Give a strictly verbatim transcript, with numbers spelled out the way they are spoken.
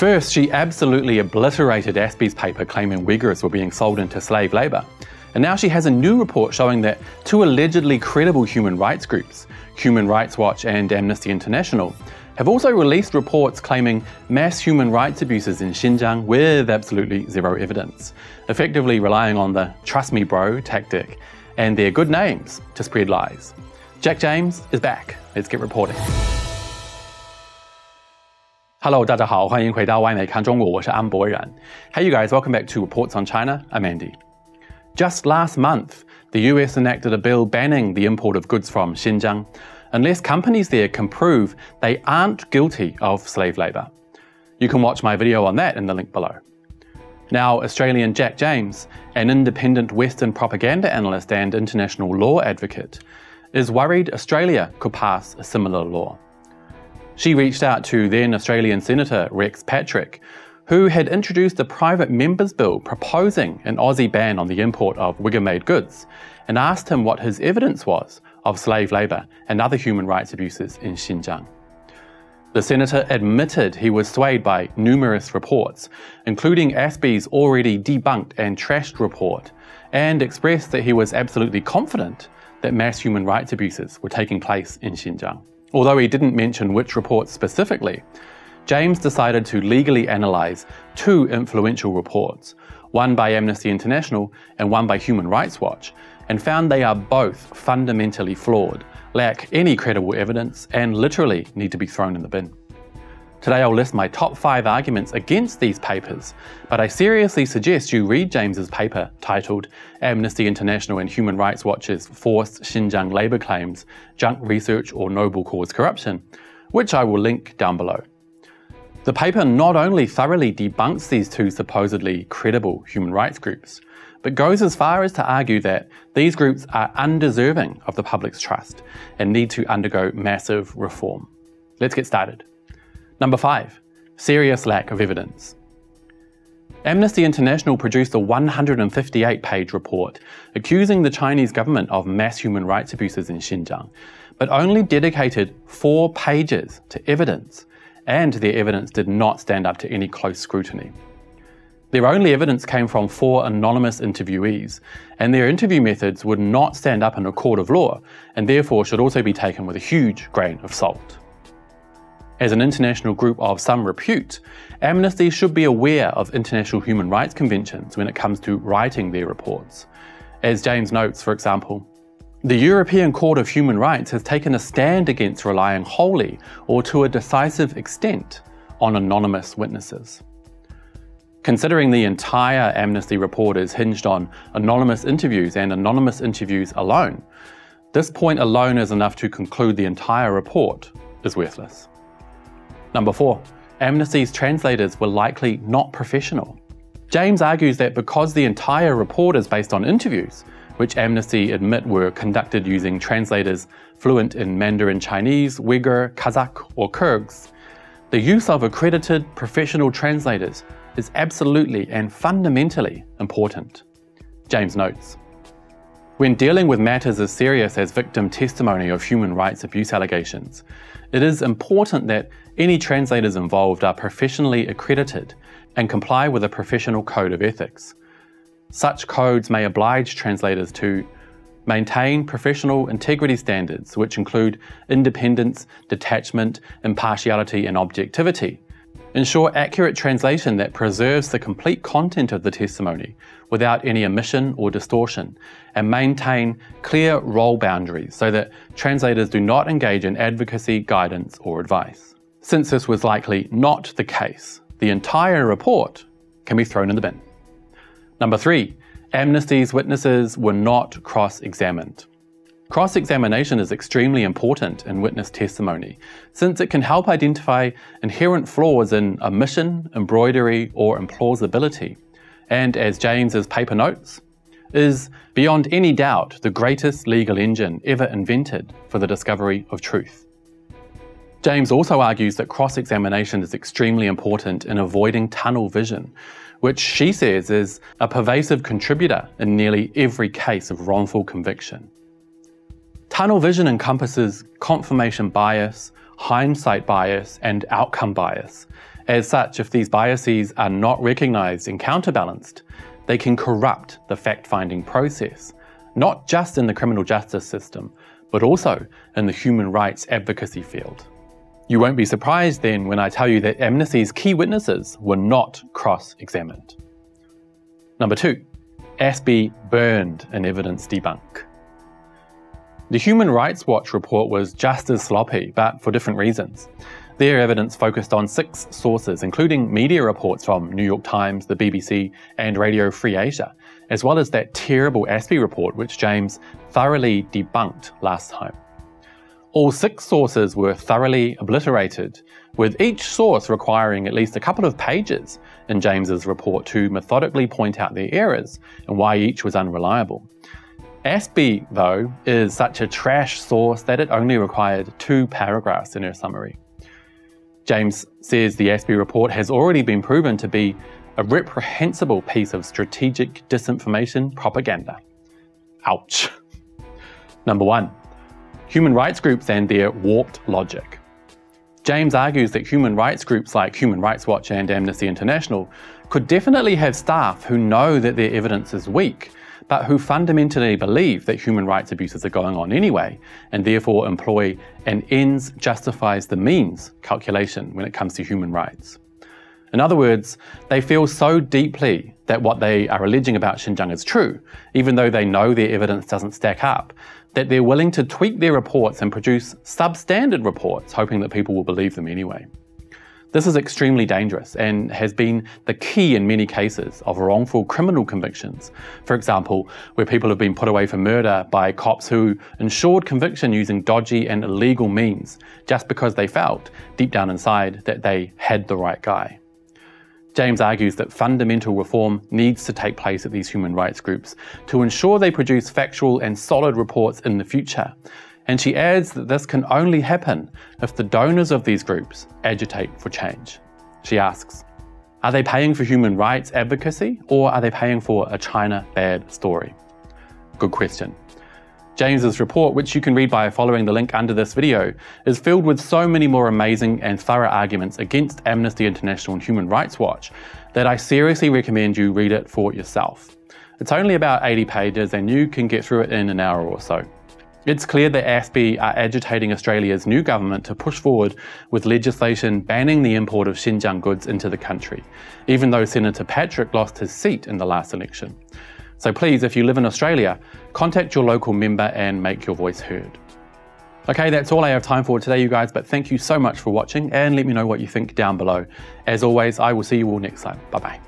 First, she absolutely obliterated A S P I's paper claiming Uyghurs were being sold into slave labour. And now she has a new report showing that two allegedly credible human rights groups, Human Rights Watch and Amnesty International, have also released reports claiming mass human rights abuses in Xinjiang with absolutely zero evidence, effectively relying on the trust me bro tactic and their good names to spread lies. Jaq James is back. Let's get reporting. Hello, 大家好，欢迎回到外媒看中国，我是安博然。Hey you guys, welcome back to Reports on China. I'm Andy. Just last month, the U S enacted a bill banning the import of goods from Xinjiang unless companies there can prove they aren't guilty of slave labour. You can watch my video on that in the link below. Now, Australian Jaq James, an independent Western propaganda analyst and international law advocate, is worried Australia could pass a similar law. She reached out to then Australian Senator Rex Patrick, who had introduced a private members bill proposing an Aussie ban on the import of Uyghur-made goods, and asked him what his evidence was of slave labour and other human rights abuses in Xinjiang. The senator admitted he was swayed by numerous reports, including A S P I's already debunked and trashed report, and expressed that he was absolutely confident that mass human rights abuses were taking place in Xinjiang. Although he didn't mention which reports specifically, James decided to legally analyse two influential reports, one by Amnesty International and one by Human Rights Watch, and found they are both fundamentally flawed, lack any credible evidence, and literally need to be thrown in the bin. Today I'll list my top five arguments against these papers, but I seriously suggest you read James's paper titled Amnesty International and Human Rights Watch's Forced Xinjiang Labour Claims, Junk Research or Noble Cause Corruption, which I will link down below. The paper not only thoroughly debunks these two supposedly credible human rights groups, but goes as far as to argue that these groups are undeserving of the public's trust and need to undergo massive reform. Let's get started. Number five, serious lack of evidence. Amnesty International produced a one hundred fifty-eight page report accusing the Chinese government of mass human rights abuses in Xinjiang, but only dedicated four pages to evidence, and their evidence did not stand up to any close scrutiny. Their only evidence came from four anonymous interviewees, and their interview methods would not stand up in a court of law, and therefore should also be taken with a huge grain of salt. As an international group of some repute, Amnesty should be aware of international human rights conventions when it comes to writing their reports. As James notes, for example, the European Court of Human Rights has taken a stand against relying wholly or to a decisive extent on anonymous witnesses. Considering the entire Amnesty report is hinged on anonymous interviews and anonymous interviews alone, this point alone is enough to conclude the entire report is worthless. Number four, Amnesty's translators were likely not professional. James argues that because the entire report is based on interviews, which Amnesty admit were conducted using translators fluent in Mandarin Chinese, Uyghur, Kazakh or Kyrgyz, the use of accredited professional translators is absolutely and fundamentally important. James notes, when dealing with matters as serious as victim testimony of human rights abuse allegations, it is important that any translators involved are professionally accredited and comply with a professional code of ethics. Such codes may oblige translators to maintain professional integrity standards, which include independence, detachment, impartiality and objectivity, ensure accurate translation that preserves the complete content of the testimony without any omission or distortion, and maintain clear role boundaries so that translators do not engage in advocacy, guidance or advice. Since this was likely not the case, the entire report can be thrown in the bin. Number three, Amnesty's witnesses were not cross-examined. Cross-examination is extremely important in witness testimony, since it can help identify inherent flaws in omission, embroidery, or implausibility, and as James's paper notes, is beyond any doubt the greatest legal engine ever invented for the discovery of truth. James also argues that cross-examination is extremely important in avoiding tunnel vision, which she says is a pervasive contributor in nearly every case of wrongful conviction. Tunnel vision encompasses confirmation bias, hindsight bias, and outcome bias, As such, if these biases are not recognised and counterbalanced, they can corrupt the fact-finding process, not just in the criminal justice system, but also in the human rights advocacy field. You won't be surprised then when I tell you that Amnesty's key witnesses were not cross-examined. Number two, A S P I burned an evidence debunk. The Human Rights Watch report was just as sloppy, but for different reasons. Their evidence focused on six sources, including media reports from New York Times, the B B C and Radio Free Asia, as well as that terrible A S P I report which James thoroughly debunked last time. All six sources were thoroughly obliterated, with each source requiring at least a couple of pages in James's report to methodically point out their errors and why each was unreliable. A S P I, though, is such a trash source that it only required two paragraphs in her summary. James says the A S P I report has already been proven to be a reprehensible piece of strategic disinformation propaganda. Ouch. Number one, human rights groups and their warped logic. James argues that human rights groups like Human Rights Watch and Amnesty International could definitely have staff who know that their evidence is weak, but who fundamentally believe that human rights abuses are going on anyway, and therefore employ an ends justifies the means calculation when it comes to human rights. In other words, they feel so deeply that what they are alleging about Xinjiang is true, even though they know their evidence doesn't stack up, that they're willing to tweak their reports and produce substandard reports, hoping that people will believe them anyway. This is extremely dangerous and has been the key in many cases of wrongful criminal convictions. For example, where people have been put away for murder by cops who ensured conviction using dodgy and illegal means just because they felt, deep down inside, that they had the right guy. James argues that fundamental reform needs to take place at these human rights groups to ensure they produce factual and solid reports in the future. And she adds that this can only happen if the donors of these groups agitate for change. She asks, are they paying for human rights advocacy, or are they paying for a China bad story? Good question. James's report, which you can read by following the link under this video, is filled with so many more amazing and thorough arguments against Amnesty International and Human Rights Watch that I seriously recommend you read it for yourself. It's only about eighty pages and you can get through it in an hour or so. It's clear that A S P I are agitating Australia's new government to push forward with legislation banning the import of Xinjiang goods into the country, even though Senator Patrick lost his seat in the last election. So please, if you live in Australia, contact your local member and make your voice heard. Okay, that's all I have time for today, you guys, but thank you so much for watching, and let me know what you think down below. As always, I will see you all next time. Bye-bye.